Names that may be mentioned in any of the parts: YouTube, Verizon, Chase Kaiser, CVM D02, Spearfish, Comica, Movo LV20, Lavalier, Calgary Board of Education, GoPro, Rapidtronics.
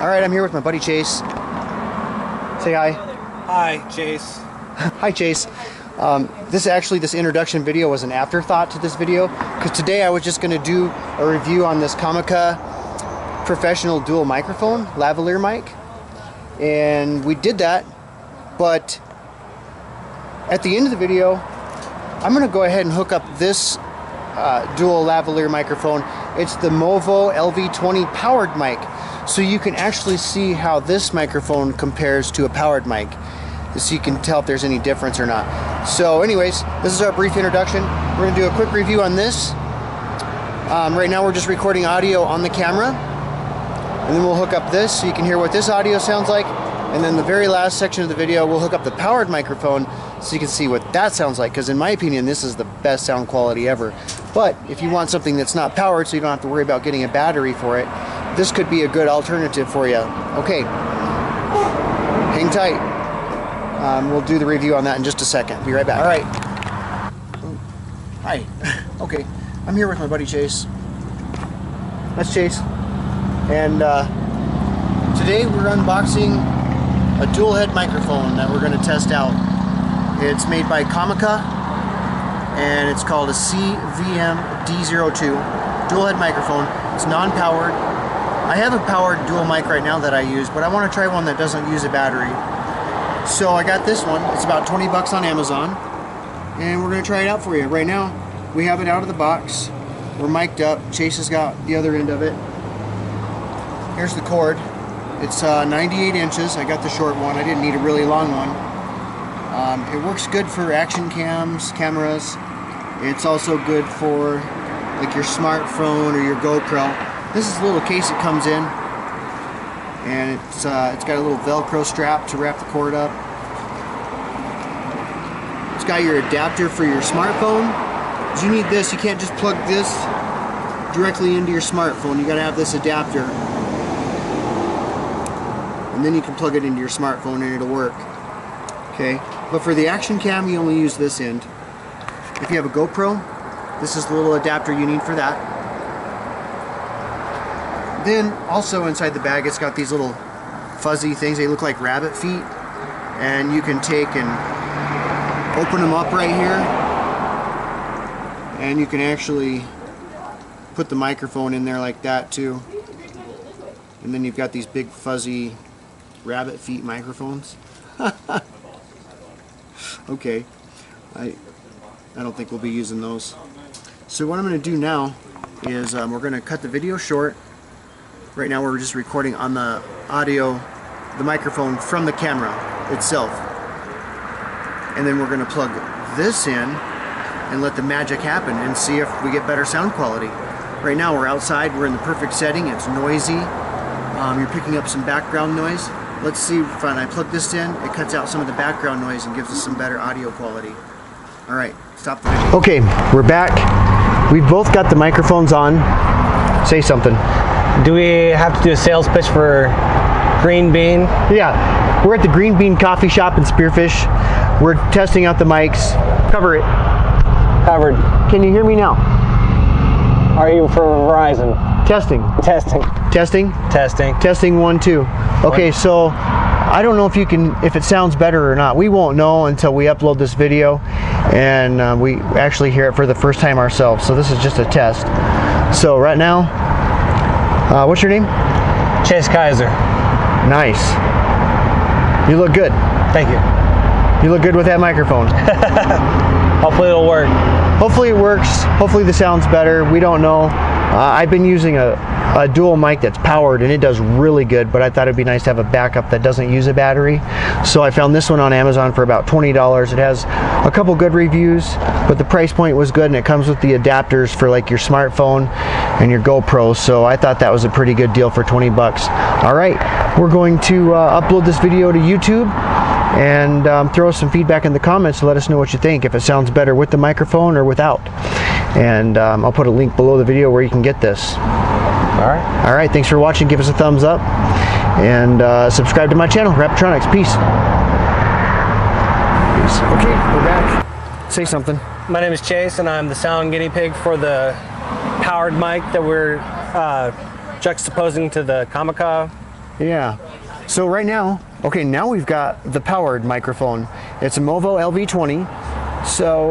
Alright, I'm here with my buddy Chase. Say hi. Hi, Chase. Hi, Chase. This introduction video was an afterthought to this video, because today I was just going to do a review on this Comica professional dual microphone, lavalier mic. And we did that, but at the end of the video, I'm going to go ahead and hook up this dual lavalier microphone. It's the Movo LV20 powered mic. So you can actually see how this microphone compares to a powered mic, so you can tell if there's any difference or not. So anyways, this is our brief introduction. We're going to do a quick review on this. Right now we're just recording audio on the camera, and then we'll hook up this so you can hear what this audio sounds like. And then the very last section of the video, we'll hook up the powered microphone so you can see what that sounds like, because in my opinion, this is the best sound quality ever. But if you want something that's not powered so you don't have to worry about getting a battery for it, this could be a good alternative for you. Okay, hang tight. We'll do the review on that in just a second. Be right back. All right. Hi. Okay, I'm here with my buddy Chase. That's Chase. And today we're unboxing a dual head microphone that we're going to test out. It's made by Comica, and it's called a CVM D02 dual head microphone. It's non-powered. I have a powered dual mic right now that I use, but I want to try one that doesn't use a battery. So I got this one. It's about 20 bucks on Amazon, and we're going to try it out for you. Right now we have it out of the box. We're mic'd up. Chase has got the other end of it. Here's the cord. It's 98 inches. I got the short one. I didn't need a really long one. It works good for action cams, cameras. It's also good for like your smartphone or your GoPro. This is a little case it comes in, and it's got a little Velcro strap to wrap the cord up. It's got your adapter for your smartphone. You need this. You can't just plug this directly into your smartphone. You got to have this adapter. And then you can plug it into your smartphone and it'll work. Okay, but for the action cam, you only use this end. If you have a GoPro, this is the little adapter you need for that. Then also inside the bag, it's got these little fuzzy things. They look like rabbit feet, and you can take and open them up right here, and you can actually put the microphone in there like that too. And then you've got these big fuzzy rabbit feet microphones. Okay, I don't think we'll be using those. So what I'm going to do now is we're going to cut the video short. Right now we're just recording on the audio, the microphone from the camera itself. And then we're going to plug this in and let the magic happen and see if we get better sound quality. Right now we're outside, we're in the perfect setting, it's noisy. You're picking up some background noise. Let's see if I plug this in, it cuts out some of the background noise and gives us some better audio quality. All right, stop the video. Okay, we're back. We've both got the microphones on. Say something. Do we have to do a sales pitch for Green Bean? Yeah, we're at the Green Bean Coffee Shop in Spearfish. We're testing out the mics. Cover it. Covered. Can you hear me now? Are you for Verizon? Testing. Testing. Testing? Testing. Testing 1, 2. Okay, so I don't know if you can, if it sounds better or not. We won't know until we upload this video and we actually hear it for the first time ourselves. So this is just a test. So right now, what's your name? Chase Kaiser. Nice. You look good. Thank you. You look good with that microphone. Hopefully it'll work. Hopefully it works. Hopefully the sound's better. We don't know. I've been using a dual mic that's powered and it does really good, but I thought it'd be nice to have a backup that doesn't use a battery. So I found this one on Amazon for about $20. It has a couple good reviews, but the price point was good, and it comes with the adapters for like your smartphone and your GoPro. So I thought that was a pretty good deal for 20 bucks. All right, we're going to upload this video to YouTube and throw some feedback in the comments to let us know what you think, if it sounds better with the microphone or without. And I'll put a link below the video where you can get this. All right, thanks for watching. Give us a thumbs up and subscribe to my channel, Rapidtronics. Peace. Okay, we're back. Say something. My name is Chase, and I'm the sound guinea pig for the powered mic that we're juxtaposing to the Comica Yeah. So right now, okay, now we've got the powered microphone. It's a Movo LV20. So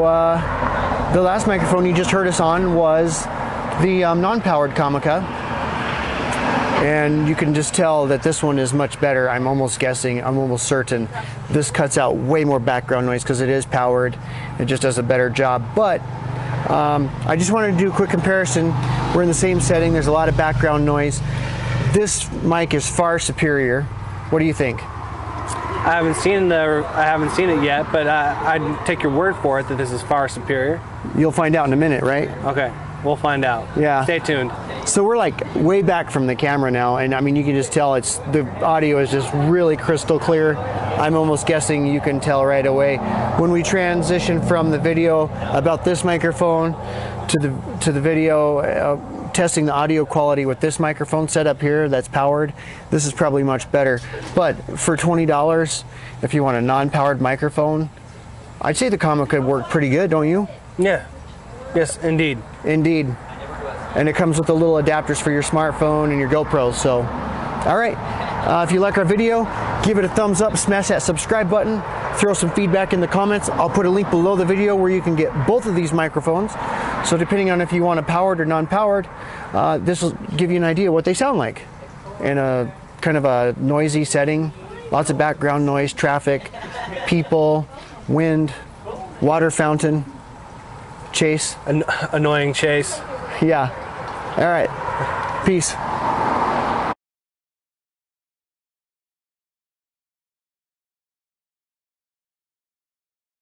the last microphone you just heard us on was the non-powered Comica. And you can just tell that this one is much better. I'm almost guessing, I'm almost certain. This cuts out way more background noise because it is powered. It just does a better job. But I just wanted to do a quick comparison. We're in the same setting. There's a lot of background noise. This mic is far superior. What do you think? I haven't seen it yet, but I'd take your word for it that this is far superior. You'll find out in a minute, right? Okay, we'll find out. Yeah. Stay tuned. So we're like way back from the camera now, and I mean you can just tell it's the audio is just really crystal clear. I'm almost guessing you can tell right away. When we transition from the video about this microphone to the video testing the audio quality with this microphone set up here that's powered, this is probably much better. But for $20, if you want a non-powered microphone, I'd say the Comica could work pretty good, don't you? Yeah. Yes, indeed. Indeed. And it comes with the little adapters for your smartphone and your GoPro. So, all right. If you like our video, give it a thumbs up, smash that subscribe button, throw some feedback in the comments. I'll put a link below the video where you can get both of these microphones. So depending on if you want a powered or non-powered, this will give you an idea what they sound like in a kind of a noisy setting. Lots of background noise, traffic, people, wind, water fountain, Chase. Annoying Chase. Yeah. All right. Peace.